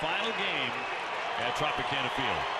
final game at Tropicana Field.